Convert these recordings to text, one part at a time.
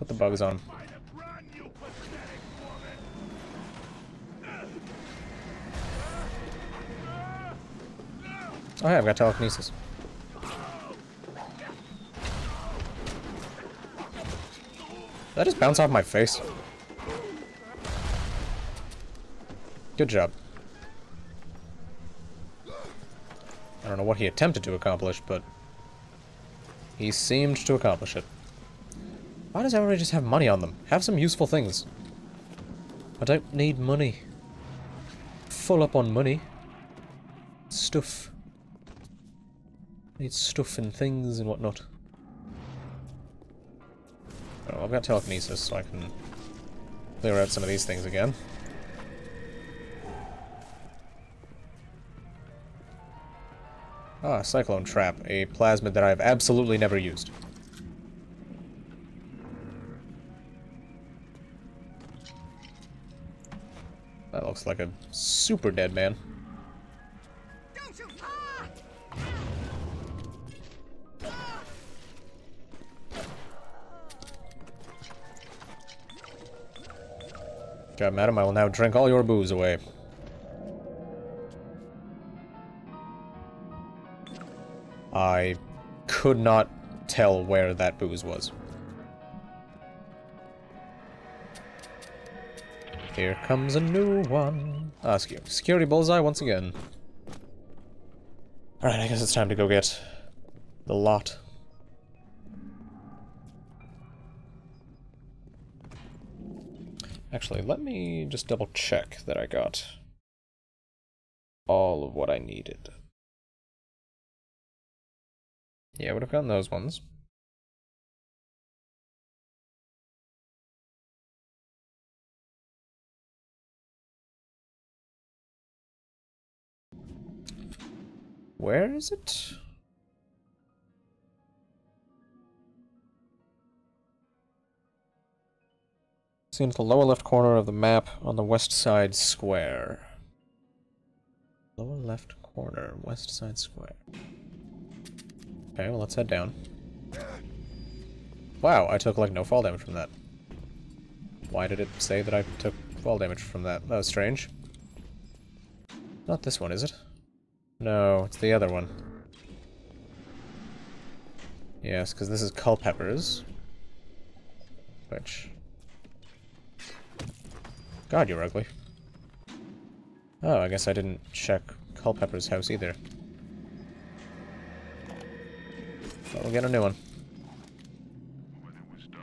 Put the bugs on him. Oh yeah, I've got telekinesis. Did that just bounce off my face? Good job. I don't know what he attempted to accomplish, but he seemed to accomplish it. Why does everybody just have money on them? Have some useful things. I don't need money. Full up on money. Stuff. I need stuff and things and whatnot. Oh, I've got telekinesis, so I can clear out some of these things again. Ah, Cyclone Trap, a plasmid that I've absolutely never used. That looks like a super dead man. Good job, madam. I will now drink all your booze away. I could not tell where that booze was. Here comes a new one. Ah, security bullseye once again. Alright, I guess it's time to go get the lot. Actually, let me just double check that I got all of what I needed. Yeah, I would have gotten those ones. Where is it? It's in the lower left corner of the map on the west side square. Lower left corner, west side square. Okay, well, let's head down. Wow, I took, like, no fall damage from that. Why did it say that I took fall damage from that? That was strange. Not this one, is it? No, it's the other one. Yes, because this is Culpepper's. Which... God, you're ugly. Oh, I guess I didn't check Culpepper's house either. But we'll get a new one. When it was done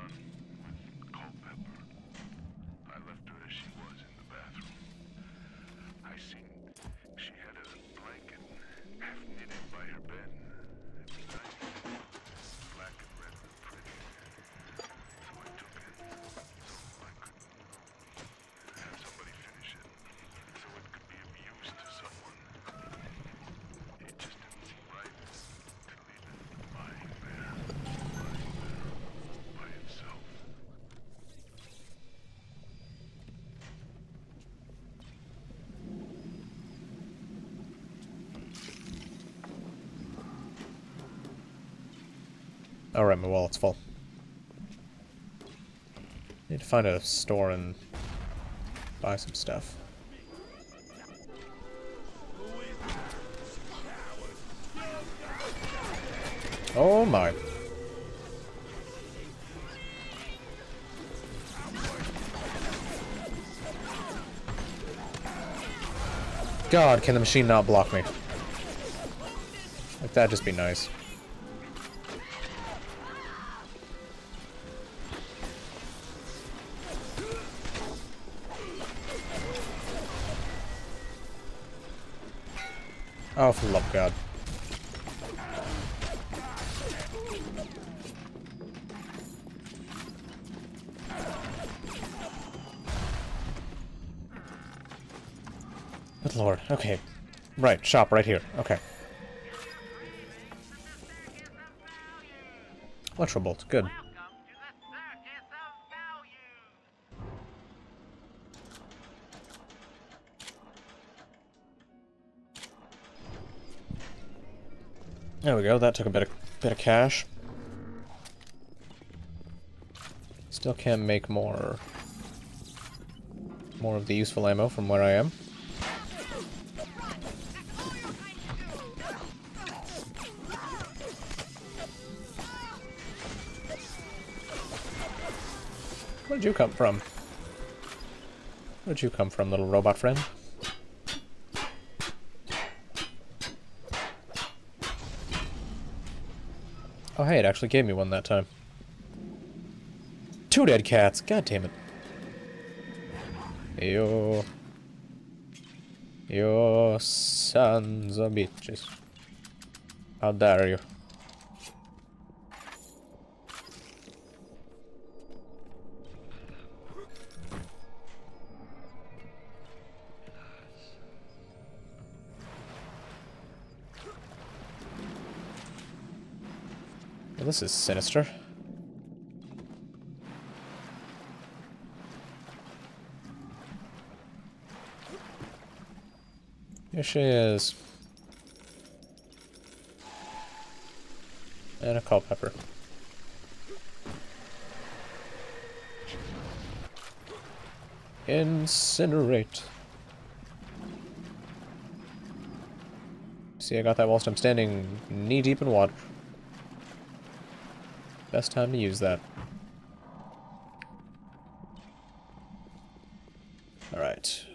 with Culpepper, I left her as she was in the bathroom. I seen she had a blanket half knitted by her bed. It was nice, black and red and pretty. So I took it, so I could have somebody finish it, so it could be of use to someone. It just didn't seem right. Alright, my wallet's full. Need to find a store and buy some stuff. Oh my. God, can the machine not block me? Like, that'd just be nice. Oh, for the love of God. Good lord, okay. Right, shop right here, okay. Electrobolt, good. There we go, that took a bit of cash. Still can make more of the useful ammo from where I am. Where'd you come from? Where'd you come from, little robot friend? Oh hey, it actually gave me one that time. 2 dead cats! God damn it. You sons of bitches. How dare you? Well, this is sinister. Here she is. And a Culpepper. Incinerate. See, I got that whilst I'm standing knee-deep in water. Best time to use that. Alright.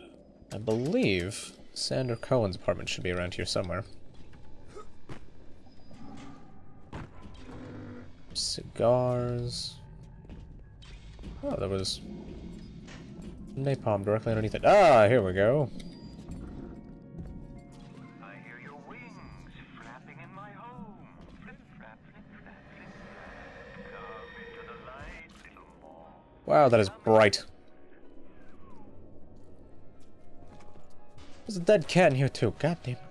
I believe Sander Cohen's apartment should be around here somewhere. Cigars. Oh, there was napalm directly underneath it. Ah, here we go. I hear your wings flapping in my home. Flip, flap, flip, flap, flip. Come into the light, little ball. Wow, that is bright. There's a dead cat in here too, god damn it.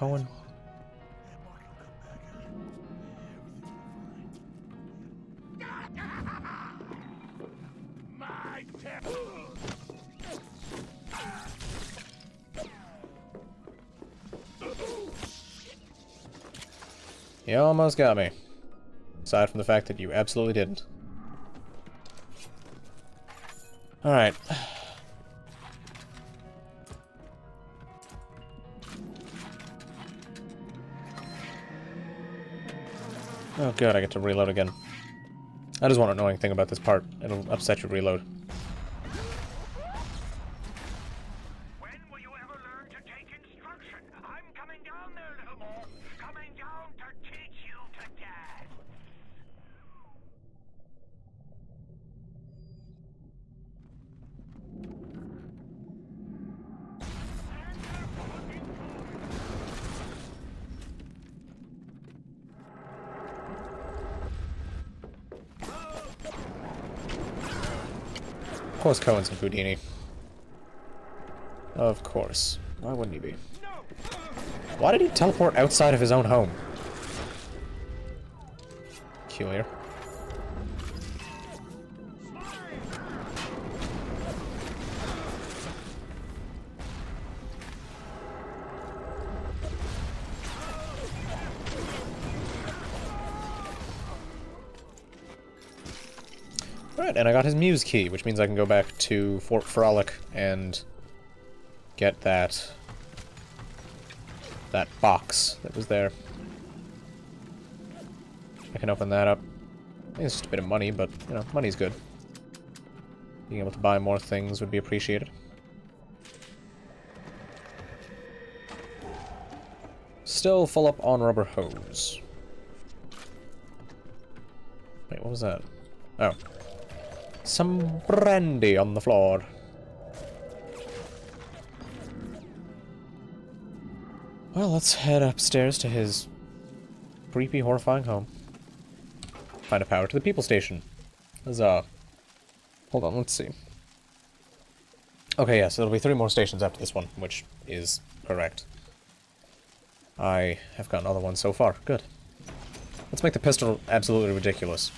Owen. You almost got me. Aside from the fact that you absolutely didn't. Alright. Oh good, I get to reload again. That is one annoying thing about this part. It'll upset your reload. When will you ever learn to take instruction? I'm coming down there, little boy. Coming down to teach you to Of course Cohen's in Houdini. Of course. Why wouldn't he be? Why did he teleport outside of his own home? Peculiar. And I got his Muse Key, which means I can go back to Fort Frolic and get that box that was there. I can open that up. I think it's just a bit of money, but, you know, money's good. Being able to buy more things would be appreciated. Still full up on rubber hose. Wait, what was that? Oh. Some brandy on the floor. Well, let's head upstairs to his creepy, horrifying home. Find a power to the people station. Huzzah. Hold on, let's see. Okay, yeah, so there'll be 3 more stations after this one, which is correct. I have gotten all the ones so far. Good. Let's make the pistol absolutely ridiculous.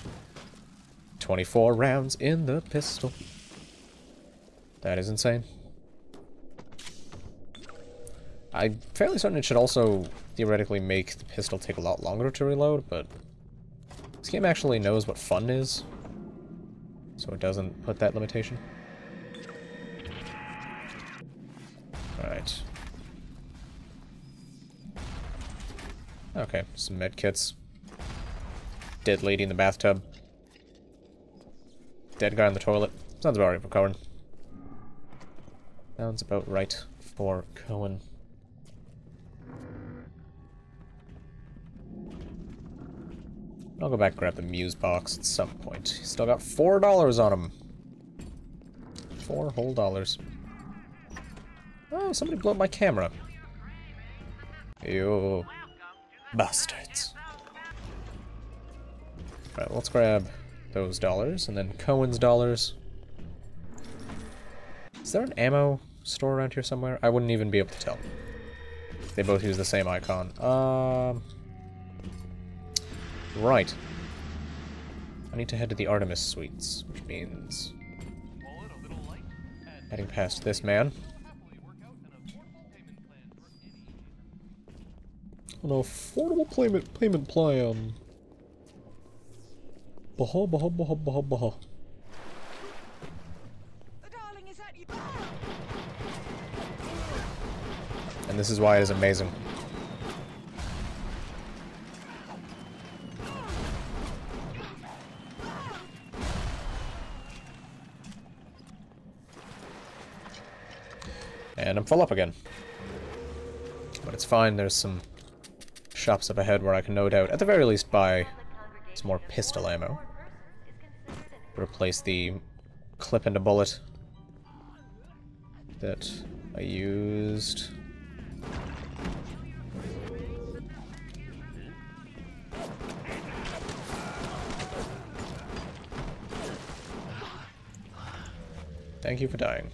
24 rounds in the pistol. That is insane. I'm fairly certain it should also theoretically make the pistol take a lot longer to reload, but This game actually knows what fun is, so it doesn't put that limitation. Alright. Okay, some medkits. Dead lady in the bathtub. Dead guy in the toilet. Sounds about right for Cohen. Sounds about right for Cohen. I'll go back and grab the Muse box at some point. He's still got $4 on him. $4 whole dollars. Oh, somebody blew up my camera. You bastards. Alright, let's grab those dollars, and then Cohen's dollars. Is there an ammo store around here somewhere? I wouldn't even be able to tell. They both use the same icon. Right. I need to head to the Artemis Suites, which means heading past this man. An affordable payment plan. Baha, baha, baha, baha, baha. And this is why it is amazing. And I'm full up again. But it's fine, there's some shops up ahead where I can no doubt, at the very least, buy some more pistol ammo. Replace the clip and a bullet that I used. Thank you for dying.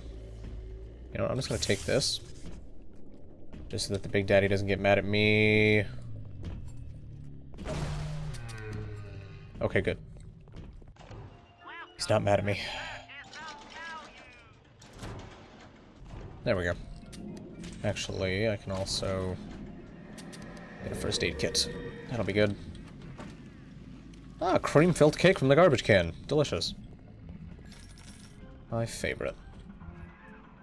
You know what, I'm just gonna take this. Just so that the Big Daddy doesn't get mad at me. Okay, good. He's not mad at me. There we go. Actually, I can also get a first aid kit. That'll be good. Ah, cream-filled cake from the garbage can. Delicious. My favorite.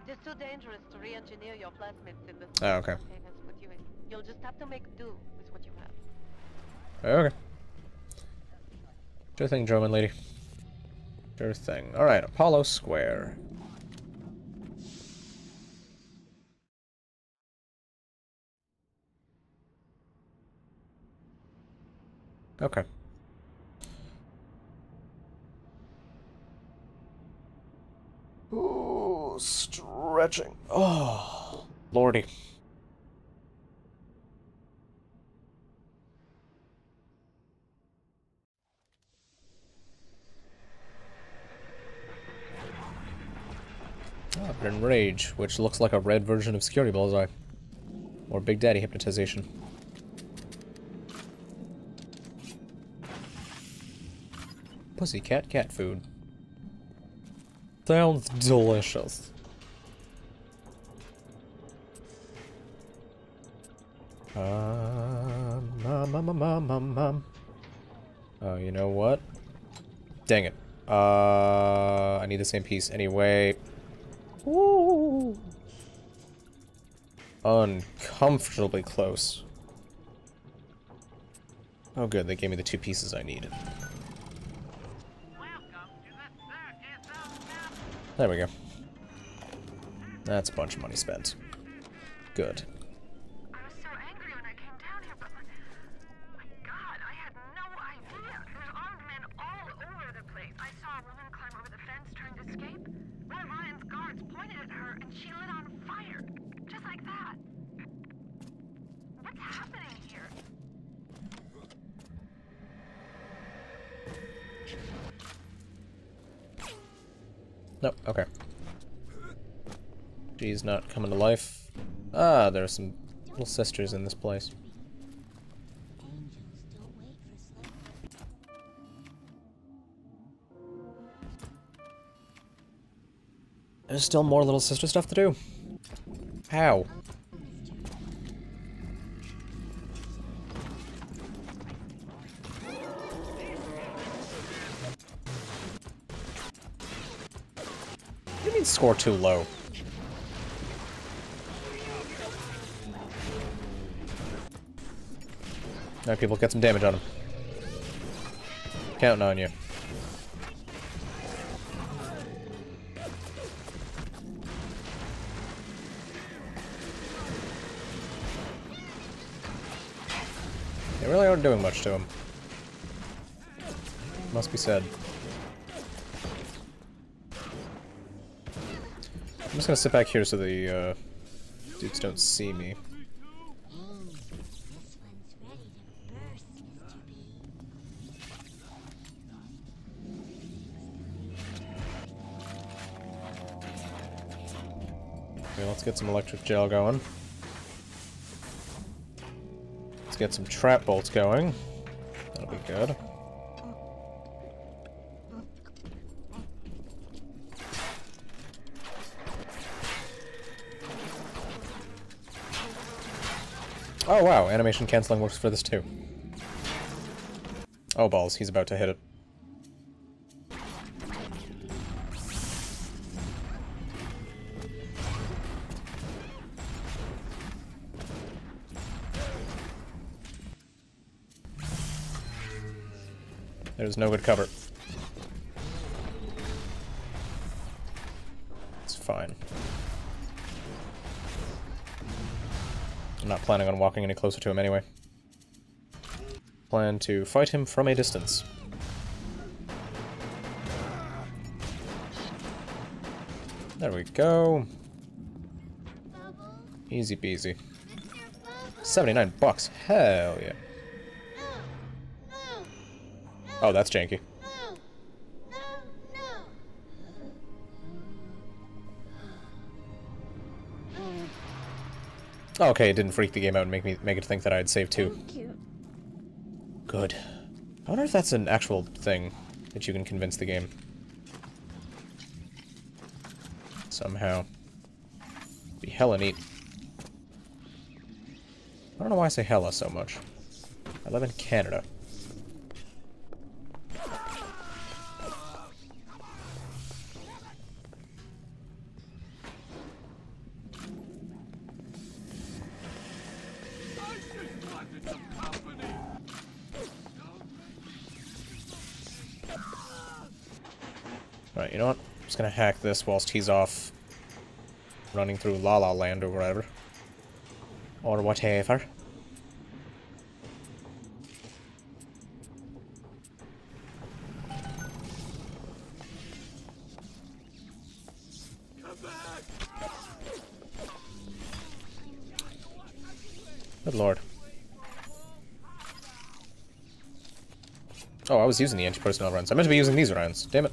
It's too dangerous to re-engineer your plasmids in the... Oh, okay. You'll just have to make do with what you have. Okay. Sure thing, German lady. Sure thing. Alright, Apollo Square. Okay. Ooh, stretching. Oh, lordy. Enrage, which looks like a red version of Security Bullseye. Or Big Daddy Hypnotization. Pussycat cat food. Sounds delicious. Oh, you know what? Dang it. I need the same piece anyway. Ooh. Uncomfortably close. Oh good, they gave me the two pieces I needed. There we go. That's a bunch of money spent. Good. I was so angry when I came down here, but my God, I had no idea. There's armed men all over the place. I saw a woman climb over the fence trying to escape. One of Ryan's guards pointed at her, and she lit on fire. Just like that. What's happening here? Nope, okay. She's not coming to life. Ah, there are some little sisters in this place. There's still more little sister stuff to do. How? did score too low. Now people get some damage on him. Counting on you. They really aren't doing much to him. Must be said. I'm just gonna sit back here so the dudes don't see me. Okay, let's get some electric gel going. Let's get some trap bolts going. That'll be good. Oh wow, animation cancelling works for this too. Oh balls, he's about to hit it. There's no good cover. It's fine. I'm not planning on walking any closer to him anyway. Plan to fight him from a distance. There we go. Easy peasy. $79. Hell yeah. Oh, that's janky. Okay, it didn't freak the game out and make it think that I had saved too. Good. I wonder if that's an actual thing that you can convince the game. Somehow. Be hella neat. I don't know why I say hella so much. I live in Canada. Alright, you know what? I'm just gonna hack this whilst he's off running through La La Land or whatever. Or whatever. Come back. Good lord. Oh, I was using the anti-personnel rounds. I meant to be using these rounds. Damn it.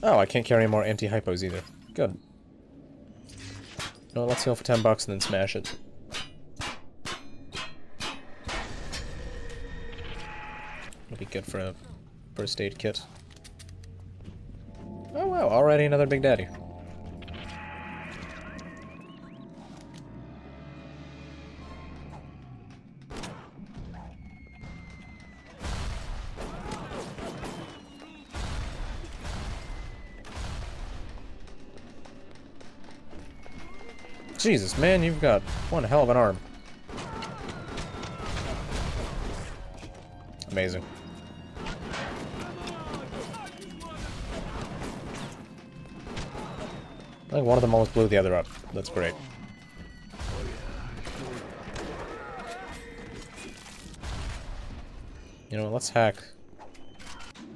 Oh, I can't carry any more anti-hypos either. Good. No, let's heal for $10 and then smash it. It'll be good for a first aid kit. Oh wow, already another Big Daddy. Jesus, man, you've got one hell of an arm. Amazing. I think one of them almost blew the other up. That's great. You know, let's hack.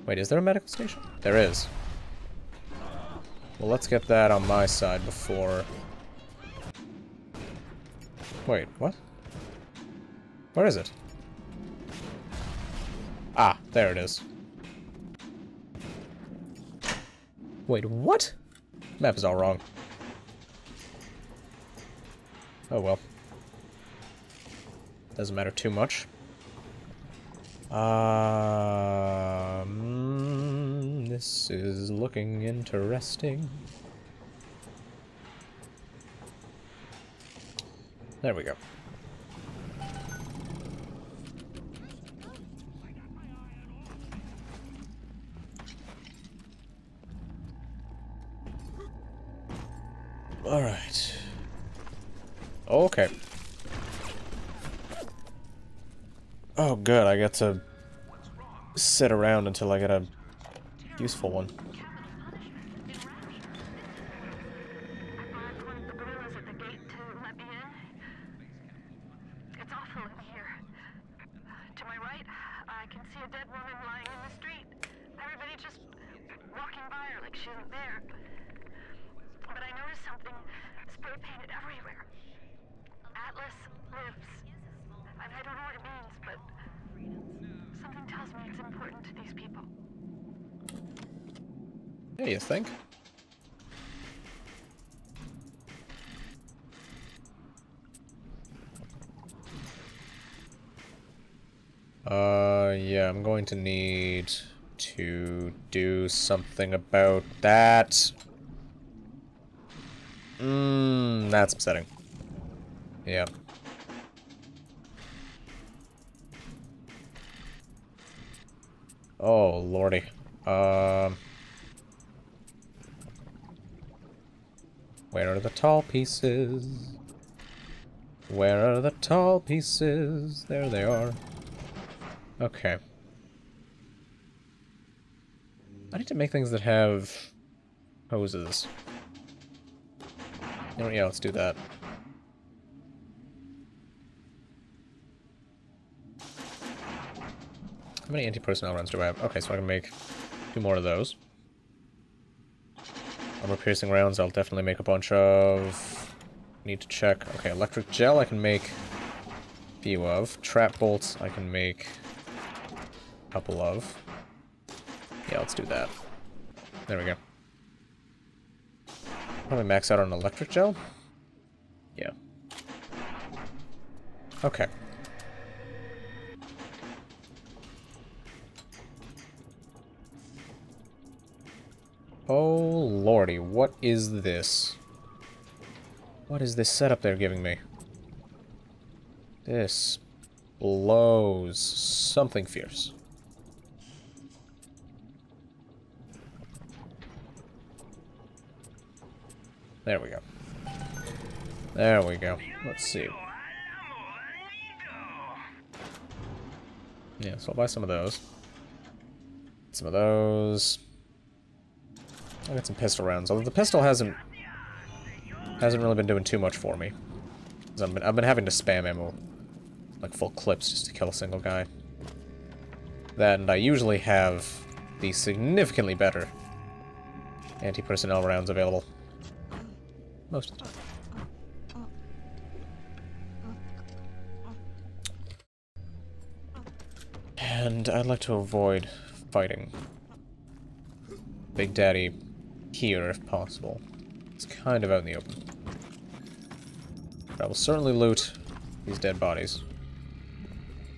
Wait, is there a medical station? There is. Well, let's get that on my side before... Wait, what? Where is it? Ah, there it is. Wait, what? Map is all wrong. Oh well. Doesn't matter too much. This is looking interesting. There we go. Alright. Okay. Oh good, I got to sit around until I get a useful one. Yeah, I'm going to need to do something about that. That's upsetting. Yeah. Oh, lordy. Where are the tall pieces? Where are the tall pieces? There they are. Okay. I need to make things that have hoses. Oh, yeah, let's do that. How many anti-personnel rounds do I have? Okay, so I can make 2 more of those. Armor-piercing rounds, I'll definitely make a bunch of. Need to check. Okay, electric gel I can make a few of. Trap bolts I can make a couple of. Yeah, let's do that. There we go. Probably max out on electric gel? Yeah. Okay. Oh lordy, what is this? What is this setup they're giving me? This blows something fierce. There we go. There we go. Let's see. Yeah, so I'll buy some of those. Some of those. I got some pistol rounds, although the pistol hasn't really been doing too much for me. I've been having to spam ammo, like full clips, just to kill a single guy. That, and I usually have the significantly better anti-personnel rounds available. Most of the time. And I'd like to avoid fighting Big Daddy here if possible. It's kind of out in the open. But I will certainly loot these dead bodies.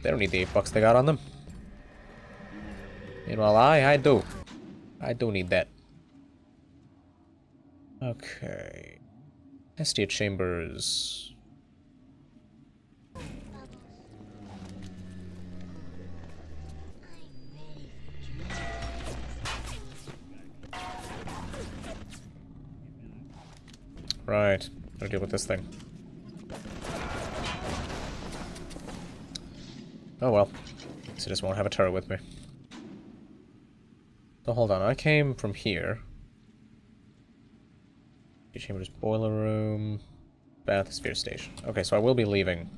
They don't need the $8 they got on them. Meanwhile, I do. I do need that. Okay. Hestia Chambers. Right, gotta deal with this thing. Oh well, guess I just won't have a turret with me. So hold on, I came from here. Chambers, boiler room, bathysphere station. Okay, so I will be leaving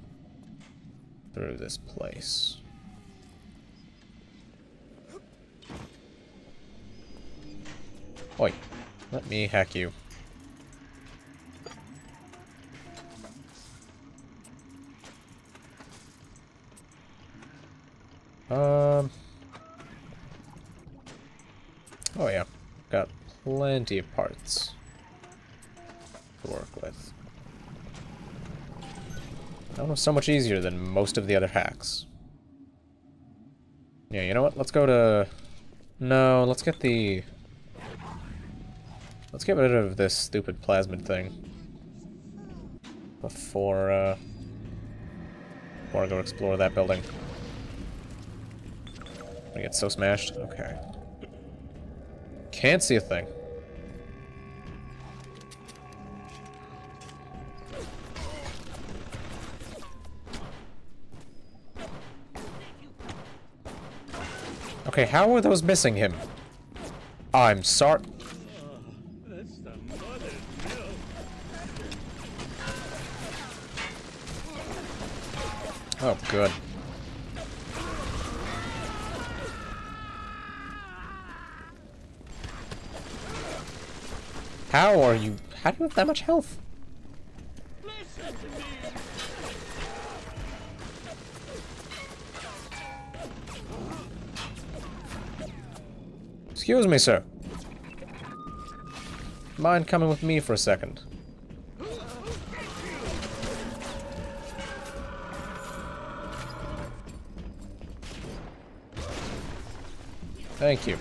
through this place. Oi, let me hack you. Oh yeah, got plenty of parts to work with. That was so much easier than most of the other hacks. Yeah, you know what? Let's go to... No, let's get the... Let's get rid of this stupid plasmid thing. Before I go explore that building. I'm gonna get so smashed. Okay. Can't see a thing. Okay, how are those missing him? I'm sorry. Oh, good. How are you? How do you have that much health? Excuse me, sir. Mind coming with me for a second? Thank you.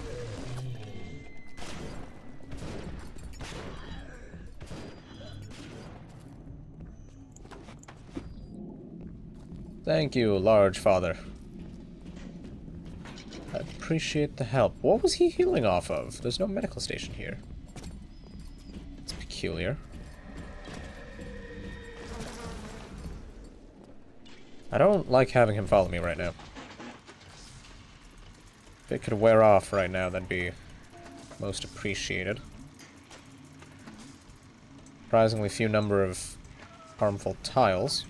Thank you, large father. I appreciate the help. What was he healing off of? There's no medical station here. It's peculiar. I don't like having him follow me right now. If it could wear off right now, that'd be most appreciated. Surprisingly few number of harmful tiles.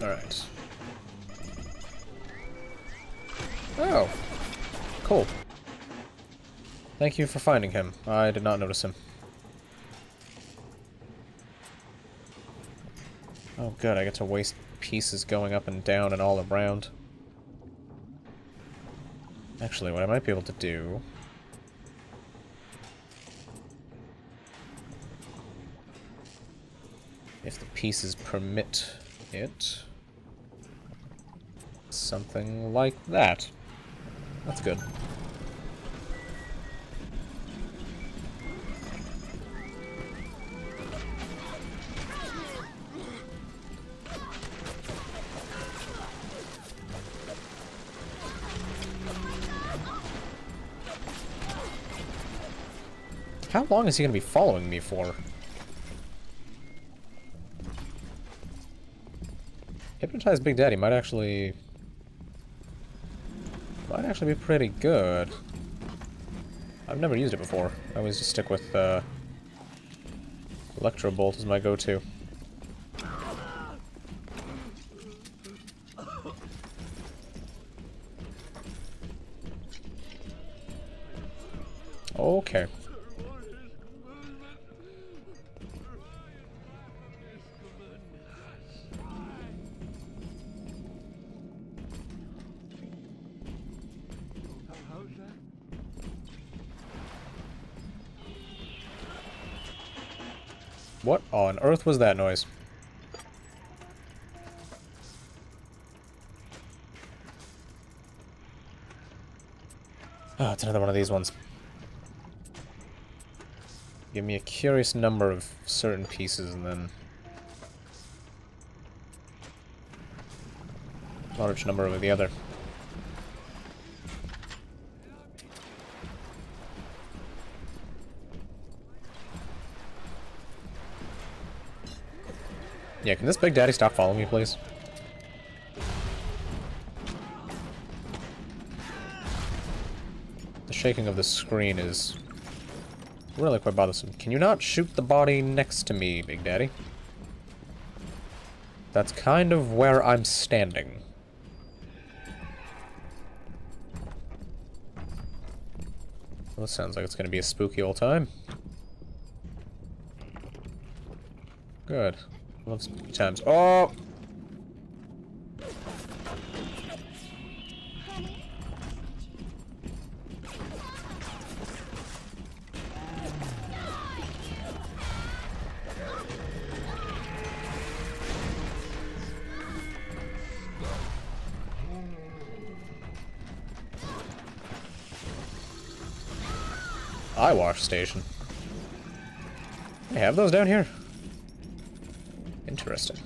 Alright. Oh! Cool. Thank you for finding him. I did not notice him. Oh good, I get to waste pieces going up and down and all around. Actually, what I might be able to do... if the pieces permit it... something like that. That's good. How long is he gonna be following me for? Hypnotize Big Daddy might actually be pretty good. I've never used it before. I always just stick with Electro Bolt as my go-to. Okay. What on earth was that noise? Oh, it's another one of these ones. Give me a curious number of certain pieces and then... large number of the other. Yeah, can this Big Daddy stop following me, please? The shaking of the screen is really quite bothersome. Can you not shoot the body next to me, Big Daddy? That's kind of where I'm standing. Well, it sounds like it's gonna be a spooky old time. Good. Loves times. Oh! Eyewash station. They have those down here. Interesting.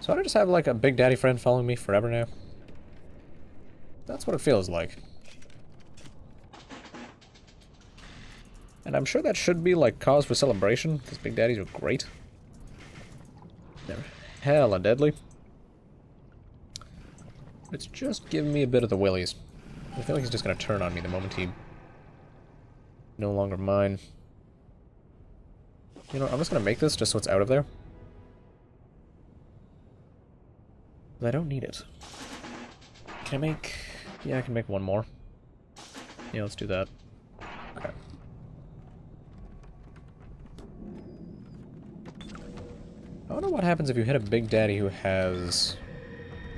So I just have like a Big Daddy friend following me forever now. That's what it feels like. And I'm sure that should be like cause for celebration, because Big Daddies are great. They're hella deadly. It's just giving me a bit of the willies. I feel like he's just gonna turn on me the moment he... no longer mine. You know, I'm just gonna make this just so it's out of there. But I don't need it. Can I make... yeah, I can make one more. Yeah, let's do that. Okay. I wonder what happens if you hit a Big Daddy who has...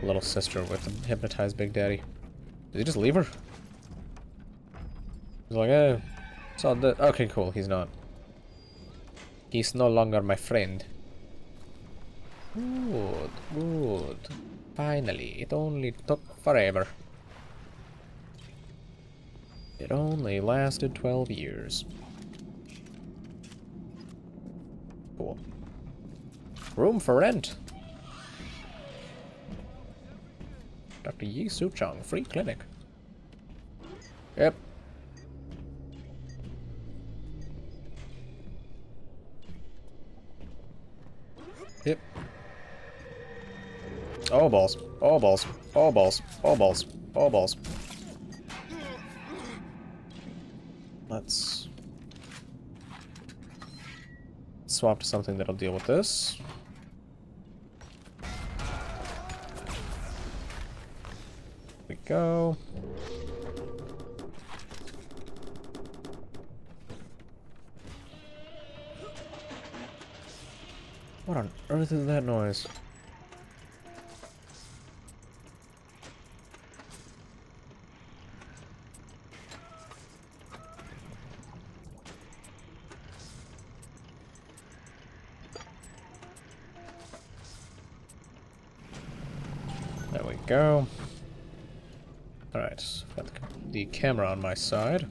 a little sister with a hypnotized Big Daddy. Did he just leave her? He's like, oh, saw that. Okay, cool. He's not. He's no longer my friend. Good, good. Finally, it only took forever. It only lasted 12 years. Cool. Room for rent. Dr. Yi Suchong, free clinic. Yep. Yep. Oh balls. Oh balls. Oh balls. Oh balls. Oh balls. Let's swap to something that'll deal with this. Go. What on earth is that noise? There we go. Alright, got the camera on my side.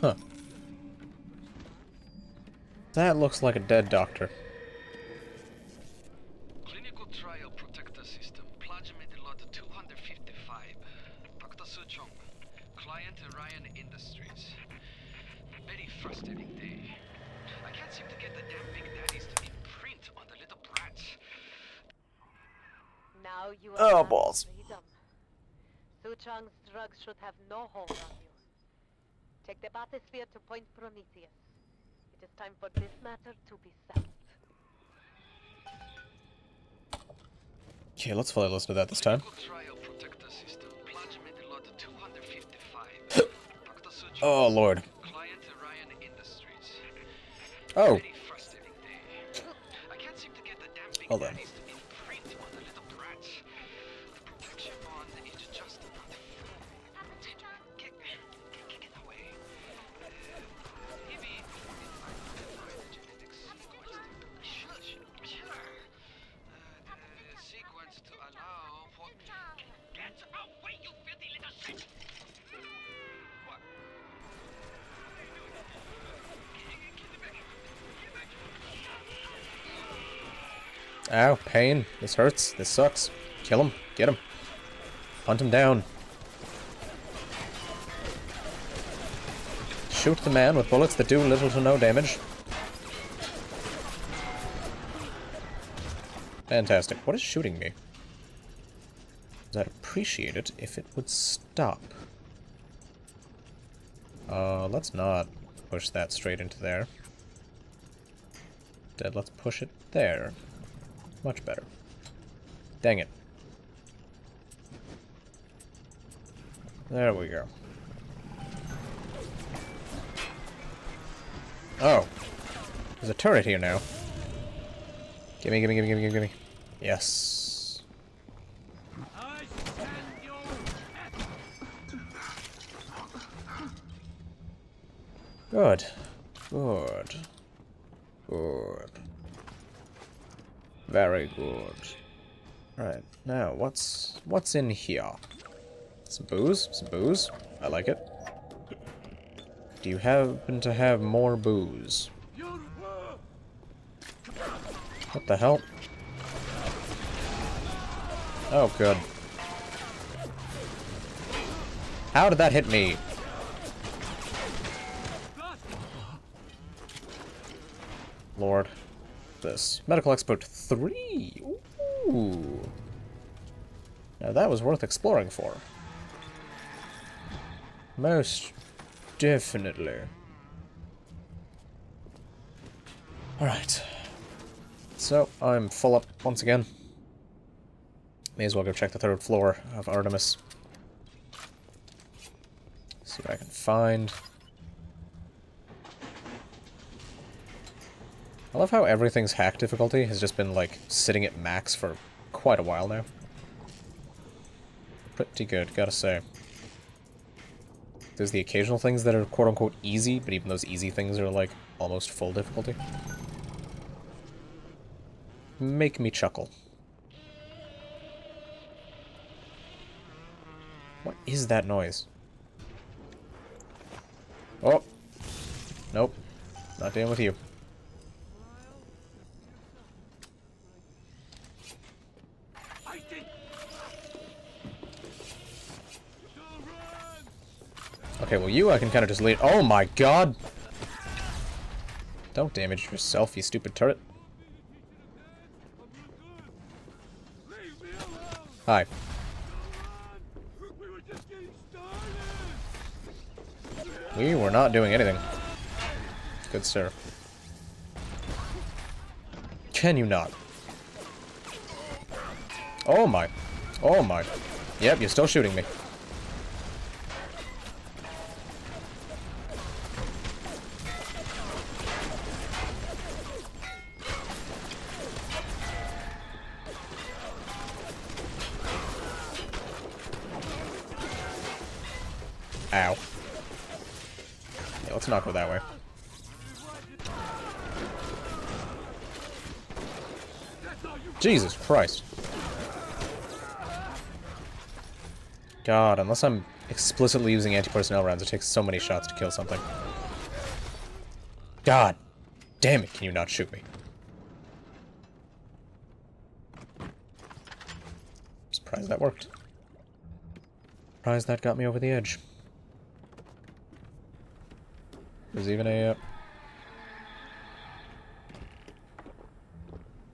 Huh. That looks like a dead doctor. Clinical trial protector system, Plasmids lot 255. Dr. Suchong, client Orion Industries. Very frustrating day. I can't seem to get the damn Big Daddies to imprint on the little brats. Now you are balls. Suchong's drugs should have no hold on you. Take the bathysphere to Point Prometheus. It is time for this matter to be settled. Okay, let's fully listen to that this time. Oh, Lord. Oh. Hold on. Ow, pain. This hurts. This sucks. Kill him. Get him. Hunt him down. Shoot the man with bullets that do little to no damage. Fantastic. What is shooting me? I'd appreciate it if it would stop. Let's not push that straight into there. Instead, let's push it there. Much better. Dang it. There we go. Oh. There's a turret here now. Gimme, gimme, gimme, gimme, gimme, gimme. Yes. Good. Good. Good. Very good. Alright, now what's in here? Some booze, some booze. I like it. Do you happen to have more booze? What the hell? Oh, good. How did that hit me? Lord. This. Medical Expert 3. Ooh. Now that was worth exploring for. Most definitely. Alright. So, I'm full up once again. May as well go check the third floor of Artemis. See what I can find. I love how everything's hack difficulty has just been, like, sitting at max for quite a while now. Pretty good, gotta say. There's the occasional things that are quote-unquote easy, but even those easy things are, like, almost full difficulty. Make me chuckle. What is that noise? Oh! Nope. Not dealing with you. Okay, well you, I can kind of just lead— oh my god! Don't damage yourself, you stupid turret. Hi. We were not doing anything. Good sir. Can you not? Oh my. Oh my. Yep, you're still shooting me. Ow. Yeah, let's not go that way. Jesus Christ. God, unless I'm explicitly using anti-personnel rounds, it takes so many shots to kill something. God damn it, can you not shoot me? Surprised that worked. Surprised that got me over the edge. There's even a,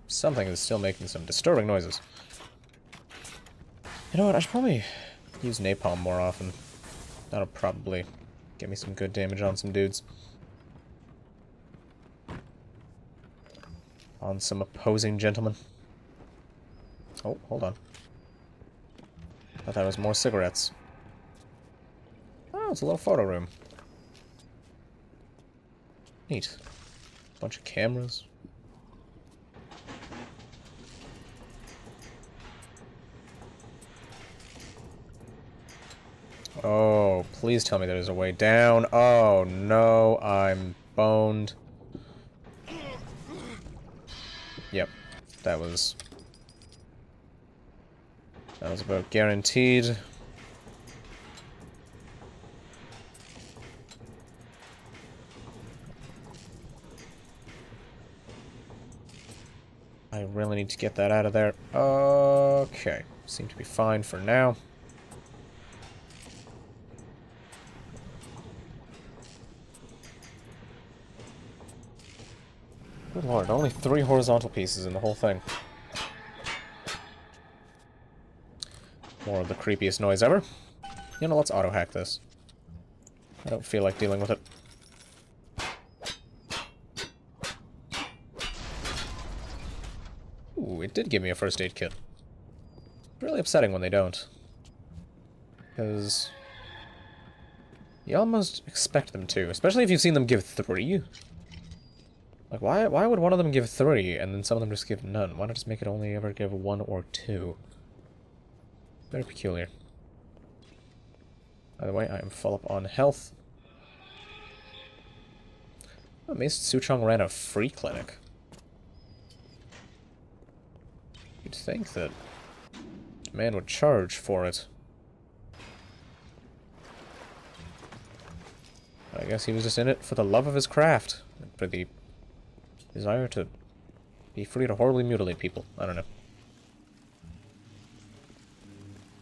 something is still making some disturbing noises. You know what, I should probably use napalm more often. That'll probably get me some good damage on some dudes. On some opposing gentlemen. Oh, hold on. Thought that was more cigarettes. Oh, it's a little photo room. Neat. Bunch of cameras. Oh, please tell me there's a way down. Oh no, I'm boned. Yep, that was about guaranteed. I really need to get that out of there. Okay. Seem to be fine for now. Good lord, only 3 horizontal pieces in the whole thing. More of the creepiest noise ever. You know, let's auto-hack this. I don't feel like dealing with it. Ooh, it did give me a first aid kit. Really upsetting when they don't. Because you almost expect them to, especially if you've seen them give 3. Like, why would one of them give 3 and then some of them just give none? Why not just make it only ever give 1 or 2? Very peculiar. By the way, I am full up on health. I'm amazed Suchong ran a free clinic. You'd think that man would charge for it. But I guess he was just in it for the love of his craft, and for the desire to Be free to horribly mutilate people. I don't know.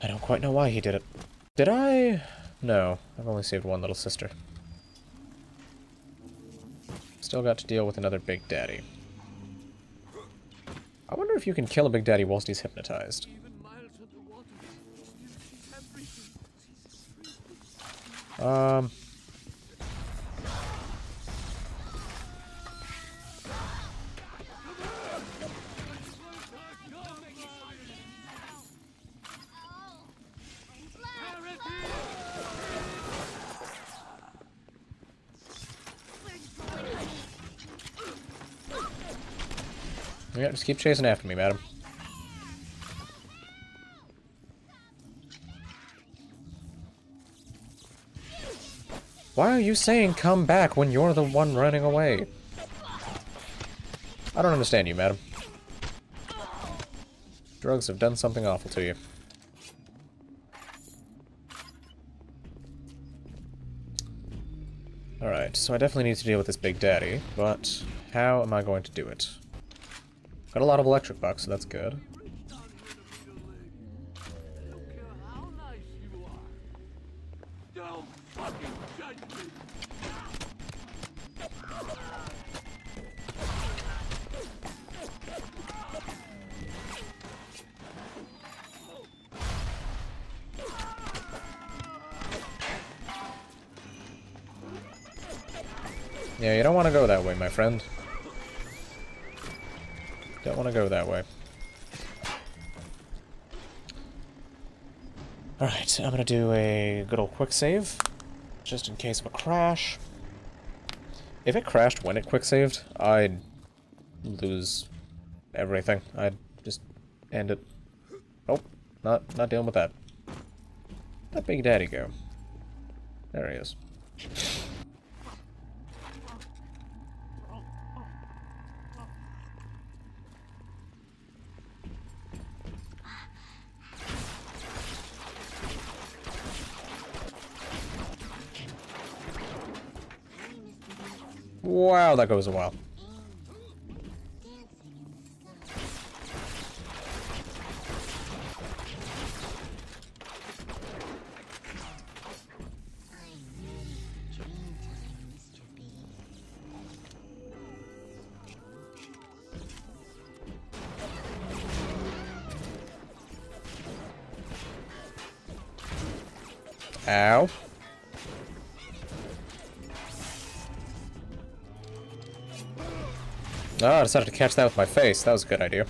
I don't quite know why he did it. Did I? No. I've only saved one little sister. Still got to deal with another Big Daddy. I wonder if you can kill a Big Daddy whilst he's hypnotized. Yeah, just keep chasing after me, madam. Why are you saying come back when you're the one running away? I don't understand you, madam. Drugs have done something awful to you. Alright, so I definitely need to deal with this Big Daddy, but how am I going to do it? Got a lot of electric bucks, so that's good. Yeah, you don't want to go that way, my friend. Don't want to go that way. Alright, I'm going to do a good old quick save, just in case of a crash. If it crashed when it quick saved, I'd lose everything. I'd just end it. Oh, not dealing with that. Where'd Big Daddy go? There he is. Wow, that goes a while. Ow. Oh, I decided to catch that with my face. That was a good idea.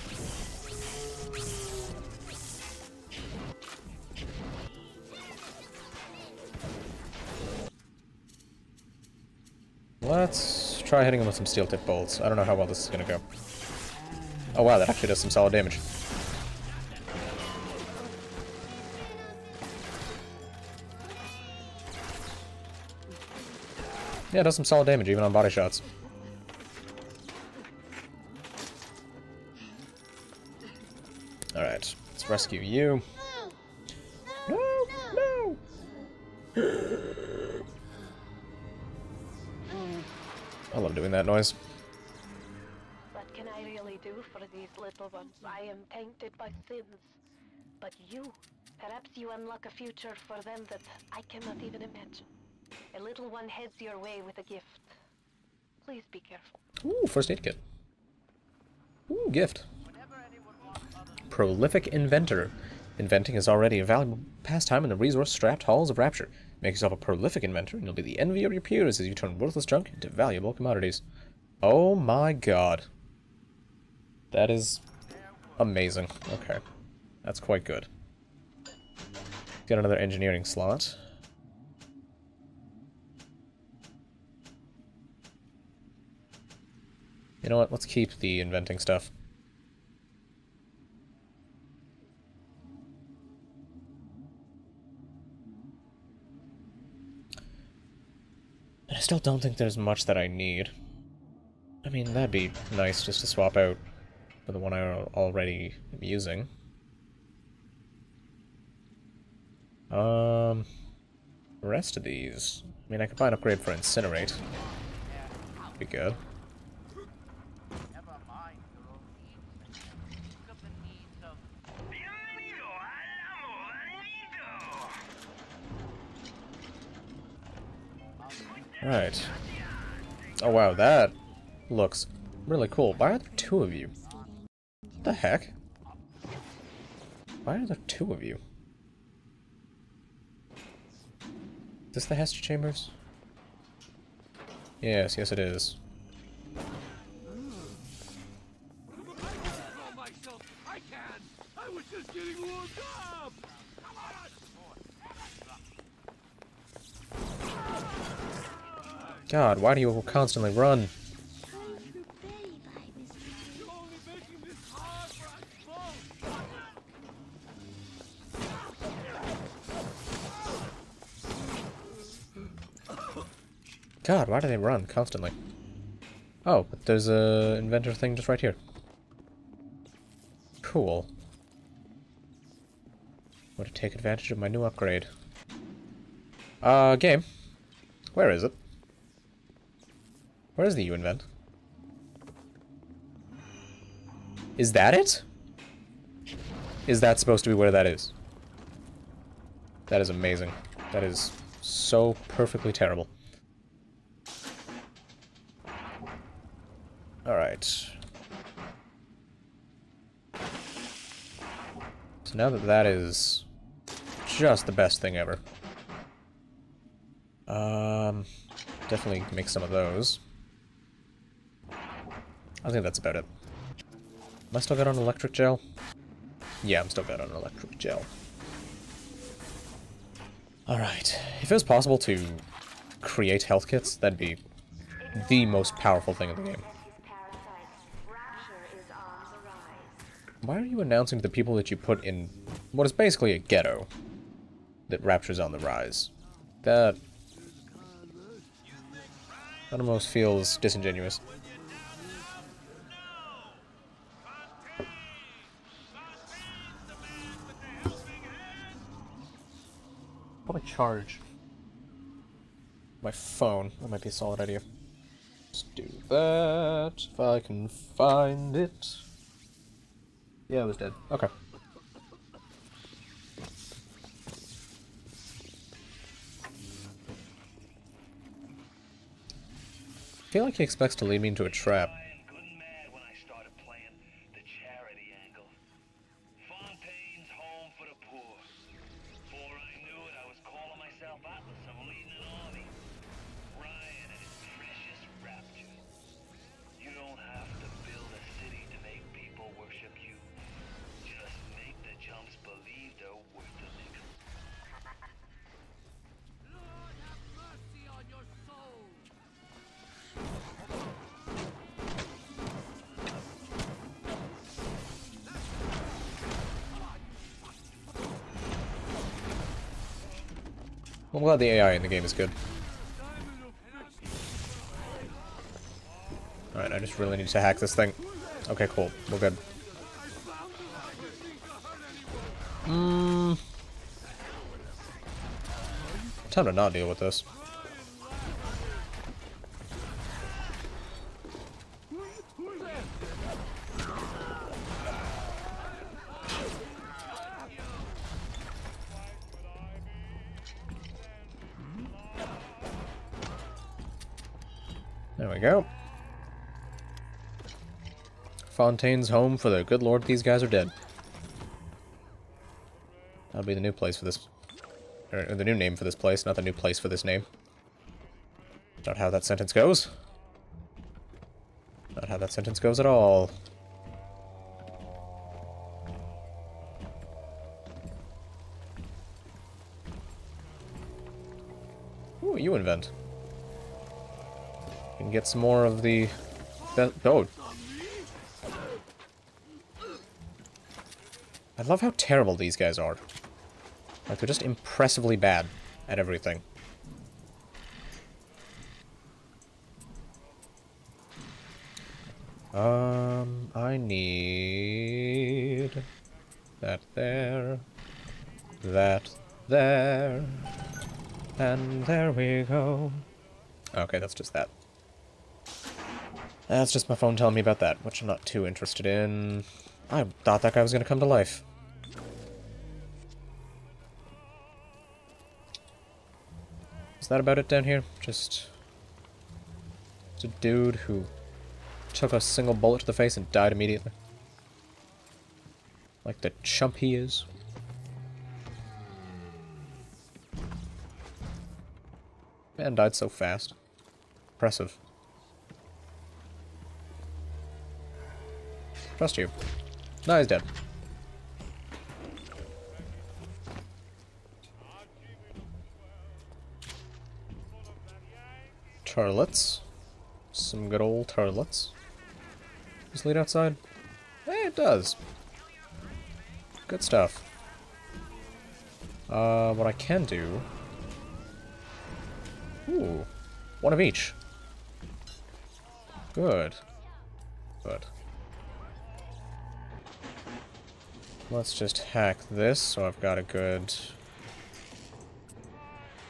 Let's try hitting him with some steel-tip bolts. I don't know how well this is gonna go. Oh wow, that actually does some solid damage. Yeah, it does some solid damage, even on body shots. Alright, let's rescue you. No! No! I love doing that noise. What can I really do for these little ones? I am tainted by sins. But you, perhaps you unlock a future for them that I cannot even imagine. A little one heads your way with a gift. Please be careful. Ooh, first aid kit. Ooh, gift. Prolific inventor. Inventing is already a valuable pastime in the resource-strapped halls of Rapture. Make yourself a prolific inventor, and you'll be the envy of your peers as you turn worthless junk into valuable commodities. Oh my god. That is amazing. Okay. That's quite good. Get another engineering slot. You know what? Let's keep the inventing stuff. I still don't think there's much that I need. I mean, that'd be nice just to swap out for the one I already am using. The rest of these... I mean, I could buy an upgrade for Incinerate. Be good. Right. Oh wow, that looks really cool. Why are there two of you? What the heck? Why are there two of you? Is this the Hestia Chambers? Yes, yes it is. God, why do you constantly run? God, why do they run constantly? Oh, but there's a inventor thing just right here. Cool. I want to take advantage of my new upgrade. Game. Where is it? Where is the U-Invent? Is that it? Is that supposed to be where that is? That is amazing. That is so perfectly terrible. Alright. So now that that is just the best thing ever. Definitely make some of those. I think that's about it. Am I still good on electric gel? Yeah, I'm still good on electric gel. Alright. If it was possible to create health kits, that'd be the most powerful thing in the game. Why are you announcing to the people that you put in what is basically a ghetto that Rapture's on the rise? That almost feels disingenuous. Probably charge my phone. That might be a solid idea. Let's do that if I can find it. Yeah, it was dead. Okay. I feel like he expects to lead me into a trap. I'm glad the AI in the game is good. Alright, I just really need to hack this thing. Okay, cool. We're good. Time to not deal with this. There we go. Fontaine's home for the good lord, these guys are dead. That'll be the new place for this. Or the new name for this place, not the new place for this name. Not how that sentence goes. Not how that sentence goes at all. Ooh, you invent. And get some more of the... Oh. I love how terrible these guys are. Like, they're just impressively bad at everything. I need... that there. That there. And there we go. Okay, that's just that. That's just my phone telling me about that, which I'm not too interested in. I thought that guy was gonna come to life. Is that about it down here? Just a dude who took a single bullet to the face and died immediately. Like the chump he is. Man died so fast. Impressive. Trust you. No, he's dead. Turtlets. Some good old turtlets. Does this lead outside? Eh, it does. Good stuff. What I can do... Ooh. One of each. Good. Good. Let's just hack this, so I've got a good...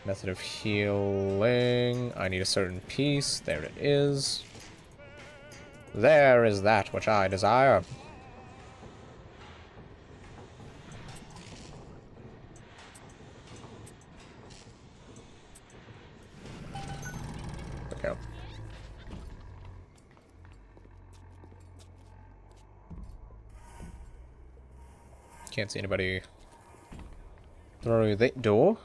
method of healing. I need a certain piece. There it is. There is that which I desire. Can't see anybody through that door.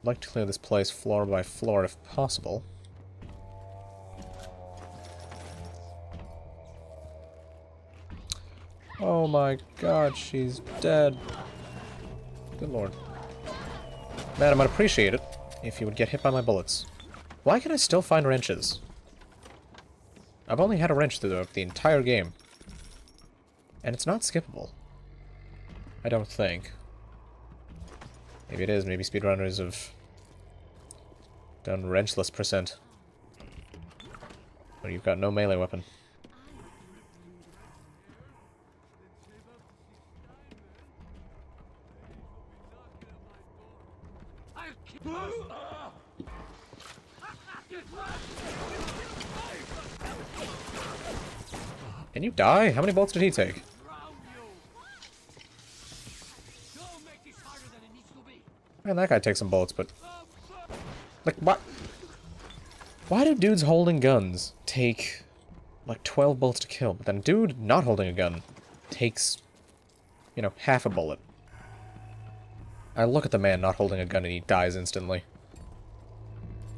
I'd like to clear this place floor by floor if possible. Oh my god, she's dead. Good lord. Madam, I'd appreciate it if you would get hit by my bullets. Why can I still find wrenches? I've only had a wrench through the entire game. And it's not skippable. I don't think. Maybe it is. Maybe speedrunners have done wrenchless percent. But you've got no melee weapon. Can you die? How many bolts did he take? Man, that guy takes some bullets, but... Like, what? Why do dudes holding guns take, like, 12 bullets to kill, but then a dude not holding a gun takes, you know, half a bullet? I look at the man not holding a gun and he dies instantly.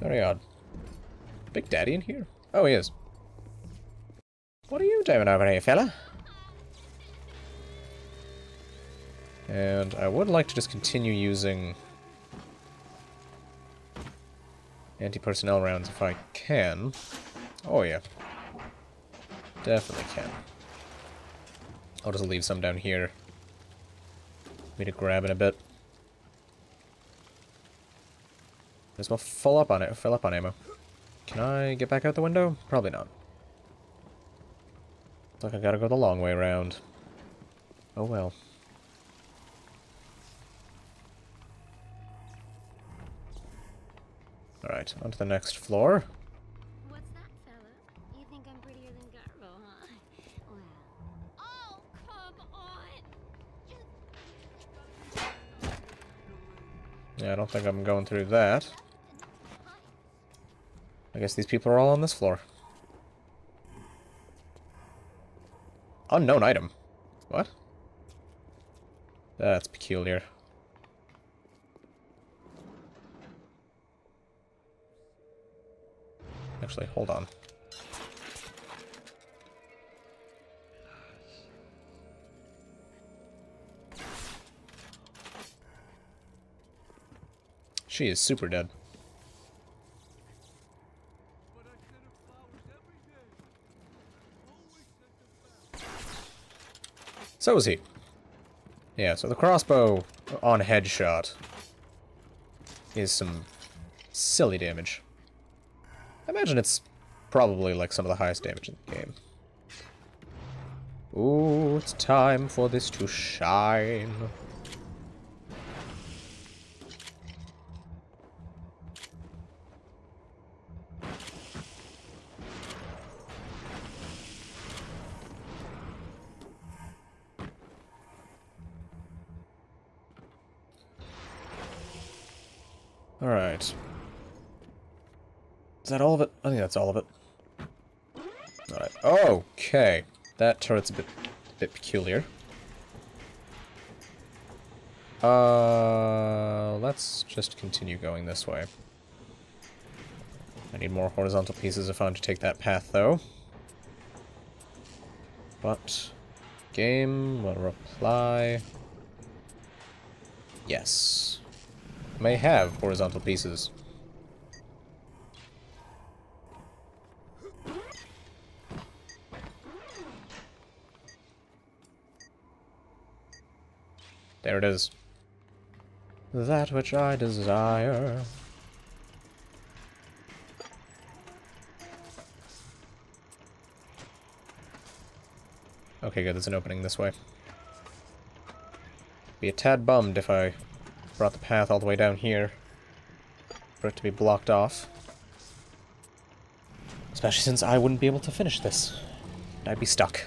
Very odd. Big Daddy in here? Oh, he is. What are you doing over here, fella? And I would like to just continue using... anti-personnel rounds if I can. Oh yeah. Definitely can. I'll just leave some down here. For me to grab in a bit. Just well full up on it, fill up on ammo. Can I get back out the window? Probably not. Looks like I gotta go the long way around. Oh well. Alright, on to the next floor. What's that, fella? You think I'm prettier than Garbo, huh? Well. Oh, come on! Yeah, I don't think I'm going through that. I guess these people are all on this floor. Unknown item. What? That's peculiar. Actually, hold on. She is super dead. So is he. Yeah, so the crossbow on headshot is some silly damage. I imagine it's probably like some of the highest damage in the game. Ooh, it's time for this to shine. Alright. Is that all of it? I think that's all of it. Alright. Okay. That turret's a bit peculiar. Let's just continue going this way. I need more horizontal pieces if I'm to take that path, though. But game will reply. Yes. May have horizontal pieces. There it is. That which I desire. Okay, good, there's an opening this way. Be a tad bummed if I brought the path all the way down here for it to be blocked off. Especially since I wouldn't be able to finish this. I'd be stuck,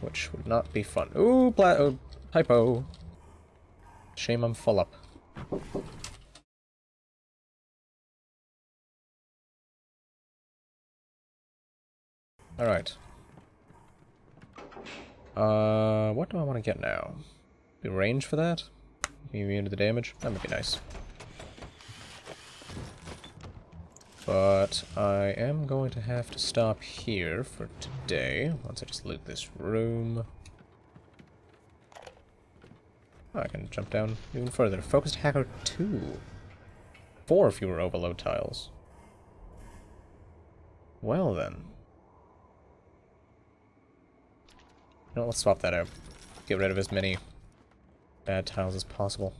which would not be fun. Ooh, typo. Shame I'm full up. Alright. What do I want to get now? The range for that? Immune to the damage? That would be nice. But I am going to have to stop here for today, once I just loot this room. Oh, I can jump down even further. Focused Hacker 2. 4 fewer overload tiles. Well then. No, let's swap that out. Get rid of as many bad tiles as possible.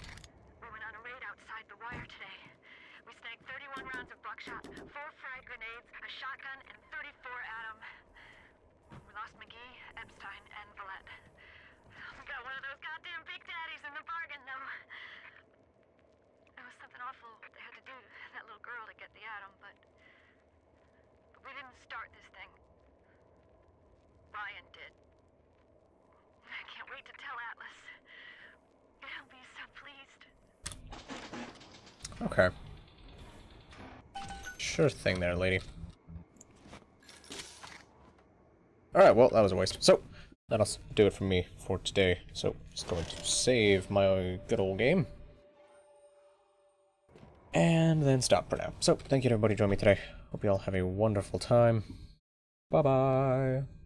We went on a raid outside the wire today. We snagged 31 rounds of buckshot, 4 frag grenades, a shotgun, and 34 atom. We lost McGee, Epstein, and Valette. We got one of those goddamn big daddies in the bargain, though. It was something awful they had to do to that little girl to get the atom, but we didn't start this thing. Ryan did. I can't wait to tell Atlas. I'll be so pleased. Okay. Sure thing there, lady. Alright, well, that was a waste. So, that'll do it for me for today. So, just going to save my good old game. And then stop for now. So, thank you to everybody who joined me today. Hope you all have a wonderful time. Bye-bye.